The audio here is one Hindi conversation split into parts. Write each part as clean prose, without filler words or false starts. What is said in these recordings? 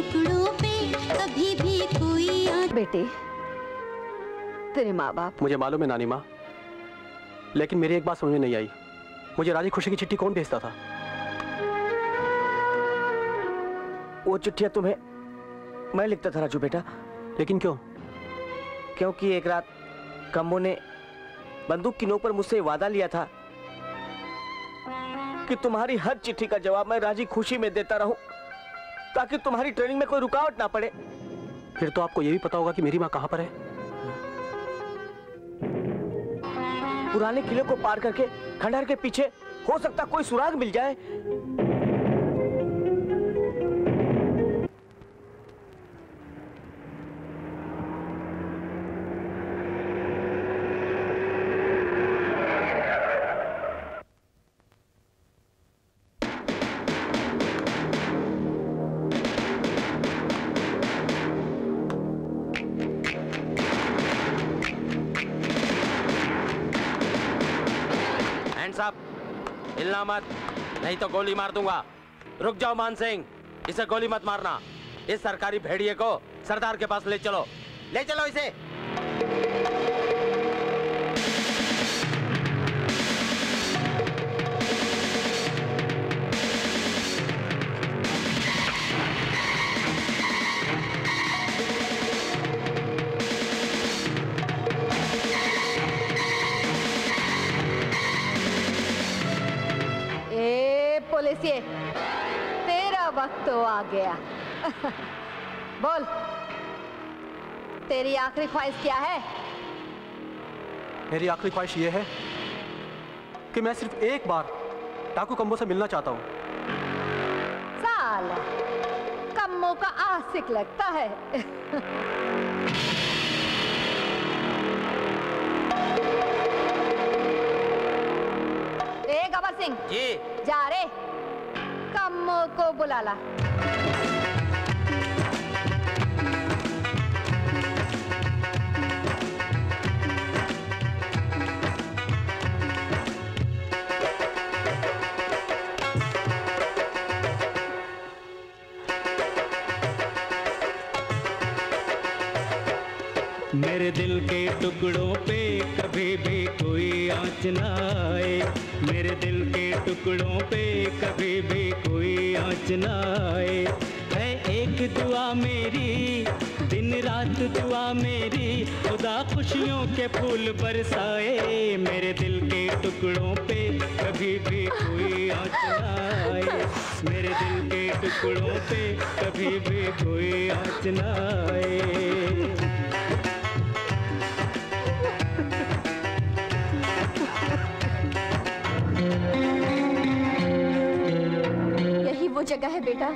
टुकड़ों पे कभी भी कोई बेटे, तेरे माँ बाप। मुझे मालूम है नानी माँ, लेकिन मेरी एक बात समझ में नहीं आई, मुझे राजी खुशी की चिट्ठी कौन भेजता था? वो चिट्ठियाँ तुम्हें मैं लिखता था राजू बेटा। लेकिन क्यों? क्योंकि एक रात कम्बो ने बंदूक की नोक पर मुझसे वादा लिया था कि तुम्हारी हर चिट्ठी का जवाब मैं राजी खुशी में देता रहूं, ताकि तुम्हारी ट्रेनिंग में कोई रुकावट ना पड़े। फिर तो आपको यह भी पता होगा कि मेरी माँ कहाँ पर है। पुराने किले को पार करके खंडहर के पीछे हो सकता कोई सुराग मिल जाए। हिलना मत, नहीं तो गोली मार दूंगा। रुक जाओ मान सिंह, इसे गोली मत मारना। इस सरकारी भेड़िए को सरदार के पास ले चलो, ले चलो इसे। तेरा वक्त तो आ गया। बोल, तेरी आखिरी ख्वाहिश क्या है? मेरी आखिरी ख्वाहिश यह है कि मैं सिर्फ एक बार डाकू कम्बो से मिलना चाहता हूँ। साला, कम्बो का आशिक लगता है। ए गबर सिंह जी, जा रे कम्मो को बुला ला। मेरे दिल के टुकड़ों पे कभी भी कोई आँच ना आए, मेरे दिल के टुकड़ों पे कभी भी कोई आँच ना आए। है एक दुआ मेरी, दिन रात दुआ मेरी, खुदा खुशियों के फूल बरसाए। मेरे दिल के टुकड़ों पे कभी भी कोई आँच ना आए, मेरे दिल के टुकड़ों पे कभी भी कोई आँच ना आए। वो जगह है बेटा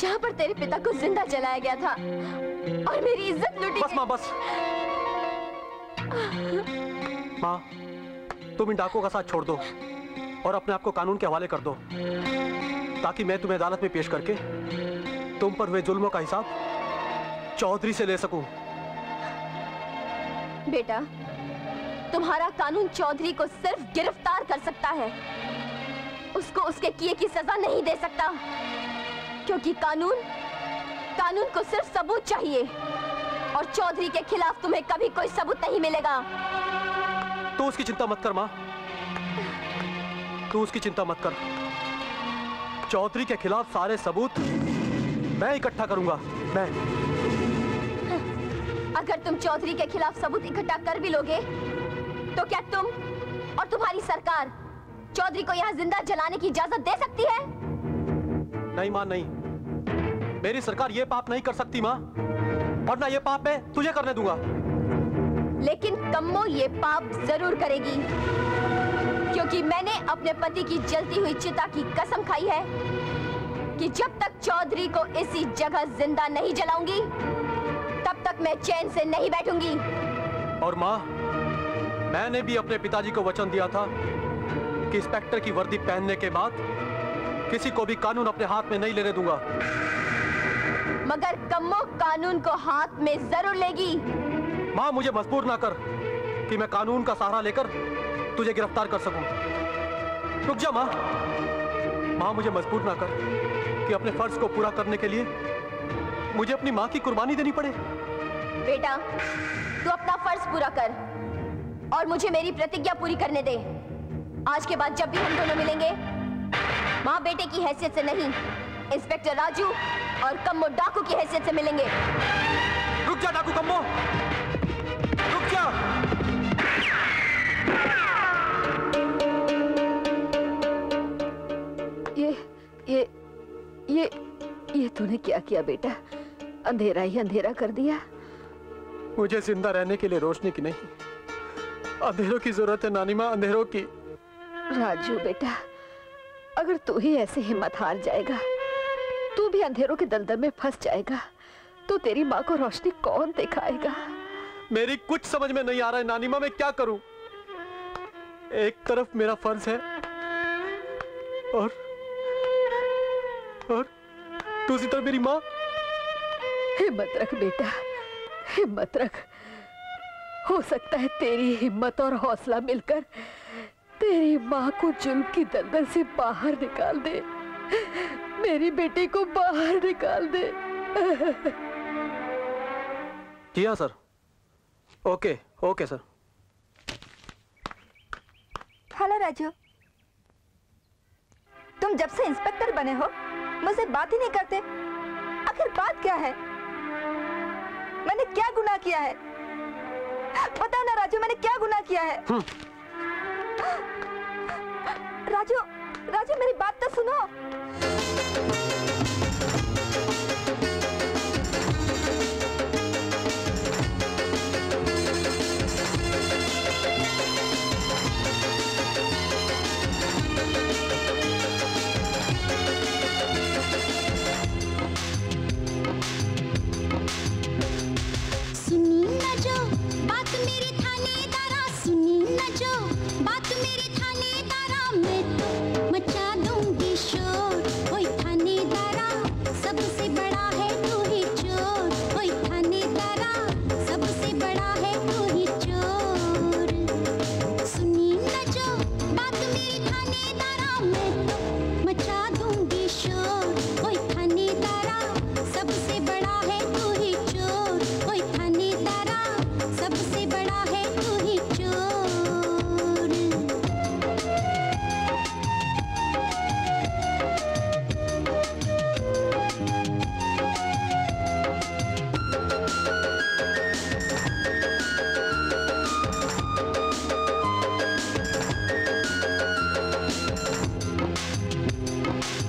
जहाँ पर तेरे पिता को जिंदा जलाया गया था और मेरी इज्जत लूटी। बस माँ, बस माँ, तुम इन डाकुओं का साथ छोड़ दो और अपने आप को कानून के हवाले कर दो, ताकि मैं तुम्हें अदालत में पेश करके तुम पर हुए जुल्मों का हिसाब चौधरी से ले सकूं। बेटा, तुम्हारा कानून चौधरी को सिर्फ गिरफ्तार कर सकता है, उसको उसके किए की सजा नहीं दे सकता, क्योंकि कानून को सिर्फ सबूत चाहिए और चौधरी के खिलाफ तुम्हें कभी कोई सबूत नहीं मिलेगा। तू उसकी चिंता मत कर माँ, तू उसकी चिंता मत कर। चौधरी के खिलाफ सारे सबूत मैं इकट्ठा करूंगा। मैं अगर तुम चौधरी के खिलाफ सबूत इकट्ठा कर भी लोगे तो क्या तुम और तुम्हारी सरकार चौधरी को यहाँ जिंदा जलाने की इजाजत दे सकती है? नहीं माँ, नहीं, मेरी सरकार ये पाप नहीं कर सकती माँ, वरना ये पाप मैं तुझे करने दूंगा। लेकिन कम्मो ये पाप जरूर करेगी, क्योंकि मैंने अपने पति की जलती हुई चिता की कसम खाई है कि जब तक चौधरी को इसी जगह जिंदा नहीं जलाऊंगी तब तक मैं चैन से नहीं बैठूंगी। और माँ, मैंने भी अपने पिताजी को वचन दिया था कि इंस्पेक्टर की वर्दी पहनने के बाद किसी को भी कानून अपने हाथ में नहीं लेने दूंगा। मगर कम्मो कानून को हाथ में जरूर लेगी। माँ, मुझे मजबूर ना कर कि मैं कानून का सहारा लेकर तुझे गिरफ्तार कर सकूं। रुक जा माँ, मुझे मजबूर ना कर कि अपने फर्ज को पूरा करने के लिए मुझे अपनी माँ की कुर्बानी देनी पड़े। बेटा, तू अपना फर्ज पूरा कर और मुझे मेरी प्रतिज्ञा पूरी करने दे। आज के बाद जब भी हम दोनों मिलेंगे, माँ बेटे की हैसियत से नहीं, इंस्पेक्टर राजू और कम्मो डाकू की हैसियत से मिलेंगे। रुक जा डाकू कम्मो, रुक जा। ये तूने क्या किया बेटा? अंधेरा ही अंधेरा कर दिया। मुझे जिंदा रहने के लिए रोशनी की नहीं, अंधेरों की जरूरत है नानी माँ, अंधेरों की। राजू बेटा, अगर तू ही ऐसे हिम्मत हार जाएगा, तू भी अंधेरों के दलदल में फंस जाएगा, तो तेरी माँ को रोशनी कौन दिखाएगा? मेरी कुछ समझ में नहीं आ रहा है नानी माँ, मैं क्या करूं? एक तरफ मेरा फर्ज है और दूसरी तरफ मेरी माँ। हिम्मत रख बेटा, हिम्मत रख। हो सकता है तेरी हिम्मत और हौसला मिलकर तेरी माँ को जुल्म की दलदल से बाहर निकाल दे, मेरी बेटी को बाहर निकाल दे। जी हाँ sir, okay okay sir. Hello Raju, तुम जब से इंस्पेक्टर बने हो मुझसे बात ही नहीं करते। आखिर बात क्या है? मैंने क्या गुनाह किया है? बताओ ना राजू, मैंने क्या गुनाह किया है? राजू, राजू मेरी बात तो सुनो। सुनी ना जो बात मेरी थानेदारा, सुनी ना जो बात मेरी थानेदारा, मैं तो मचा दूंगी शोर। ओए थानेदारा सबसे बड़ा है तू ही चोर, ओए थानेदारा सबसे बड़ा है तू ही चोर। सुनी ना जो बात मेरी थानेदारा, मैं तो मचा दूंगी शोर। ओए थानेदारा सबसे बड़ा है तू ही चोर, ओए थानेदारा सबसे बड़ा है तू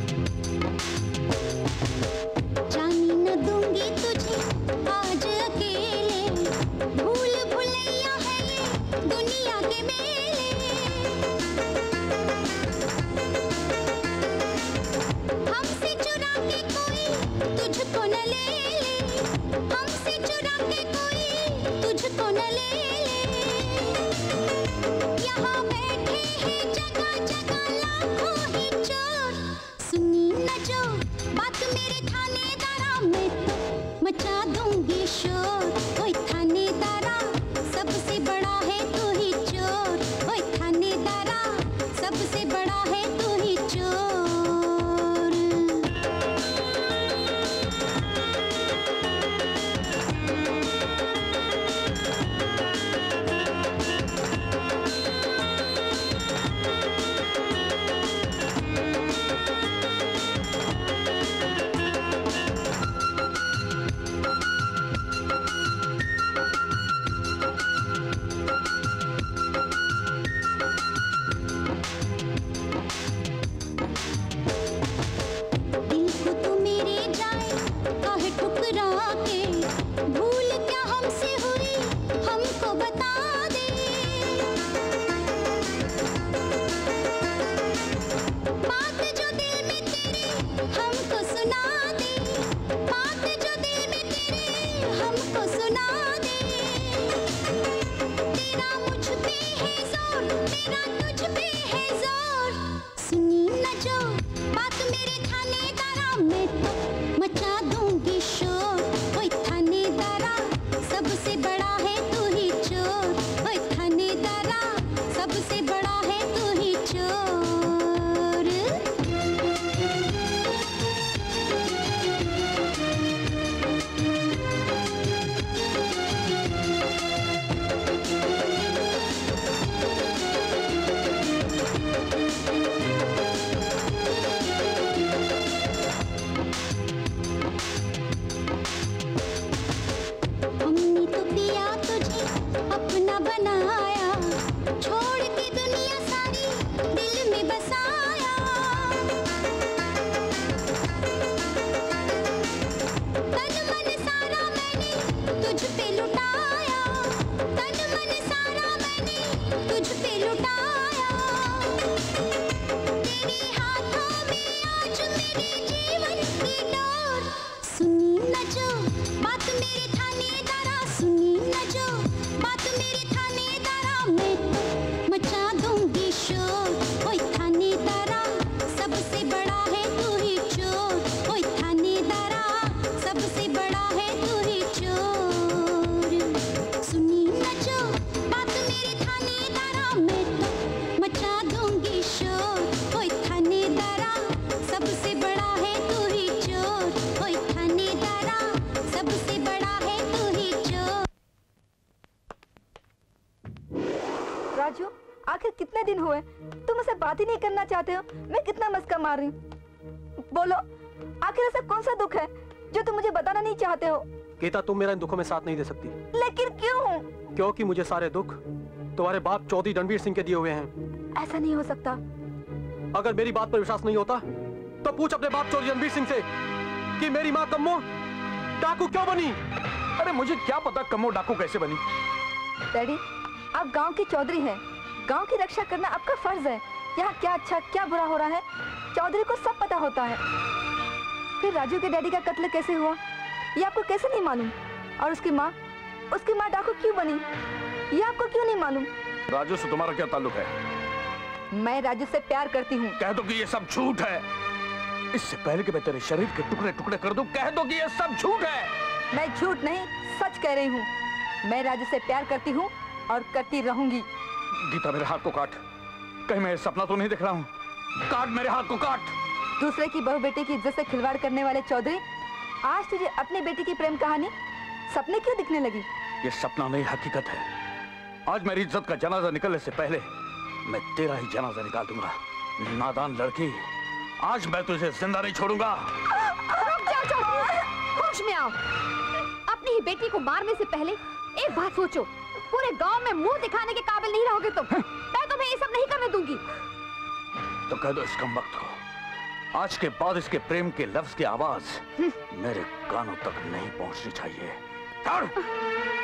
ही चोर। जानी न दूंगी तुझे आज अकेले, भूल भुलैया है ये दुनिया के मेले। हमसे चुरा के कोई तुझको न ले ले, हमसे चुरा के कोई तुझको न ले ले। यहाँ बैठे हैं जगह जगह लाखों ही चोर। सुनी न जो बात मेरे थानेदारा, मैं तो मचा दूंगी शोर। ओए थानेदारा सबसे बड़ा है तू ही चोर, ओए थानेदारा सबसे बड़ा है तू ही चोर। दिल को तो मेरे जाए काहे ठुकरा के, भूल क्या हमसे हुई हमको बता दे। बात जो दिल में तेरे हमको सुना दे, बात जो दिल में तेरे हमको सुना दे। तेरा मुझ पे है जोर, तेरा तुझ पे है जोर। सुनी न जो बात मेरे थानेदारा, मैं तो मचा दूंगी शोर। ओए थानेदारा सबसे बड़ा है तू ही चोर, ओए थानेदारा सबसे बड़ा है तू ही चोर। राजू, आखिर कितने दिन हुए तुम उसे बात ही नहीं करना चाहते हो। मैं कितना मस्का मार रही हूँ, बोलो आखिर ऐसा कौन सा दुख है जो तुम मुझे बताना नहीं चाहते हो। गीता, तुम मेरा इन दुखों में साथ नहीं दे सकती। लेकिन क्यों? क्योंकि मुझे सारे दुख तुम्हारे बाप चौधरी रणवीर सिंह के दिए हुए हैं। ऐसा नहीं हो सकता। अगर मेरी बात पर विश्वास नहीं होता तो पूछ अपने बाप चौधरी रणवीर सिंह से कि मेरी माँ कम्मो डाकू क्यों बनी। अरे मुझे क्या पता कम्मो डाकू कैसे बनी। डैडी, आप गाँव के चौधरी हैं, गाँव की रक्षा करना आपका फर्ज है। यहाँ क्या अच्छा क्या बुरा हो रहा है चौधरी को सब पता होता है। फिर राजू के डैडी का कत्ल कैसे हुआ ये आपको कैसे नहीं मालूम, और उसकी माँ डाकू क्यों बनी ये आपको क्यों नहीं मालूम। राजू से तुम्हारा क्या ताल्लुक है? मैं राजू से प्यार करती हूँ। कह दो कि ये सब झूठ है। इससे पहले कि मैं तेरे शरीर के टुकड़े टुकड़े कर दूं, कह दो कि ये सब झूठ है। मैं झूठ नहीं सच कह रही हूँ। मैं राजू से प्यार करती हूँ और करती रहूंगी। गीता, मेरे हाथ को काट, कहीं मैं सपना तो नहीं देख रहा हूँ। काट मेरे हाथ को, काट। दूसरे की बहू बेटी की इज्जत से खिलवाड़ करने वाले चौधरी, आज तुझे अपने बेटे की प्रेम कहानी सपने क्यों दिखने लगी? ये सपना नहीं हकीकत है। आज मेरी इज्जत का जनाजा निकलने से पहले मैं तेरा ही जनाजा निकाल दूंगा। नादान लड़की, आज मैं तुझे जिंदा नहीं छोड़ूंगा। रुक जाओ चौधरी, होश में आओ। अपनी ही बेटी को मारने से पहले एक बात सोचो। पूरे गाँव में मुँह दिखाने के काबिल नहीं रहोगे तुम। मैं तुम्हें ये सब नहीं करने दूंगी। तो कह दो इसका वक्त को, आज के बाद इसके प्रेम के लफ्ज की आवाज मेरे कानों तक नहीं पहुंचनी चाहिए।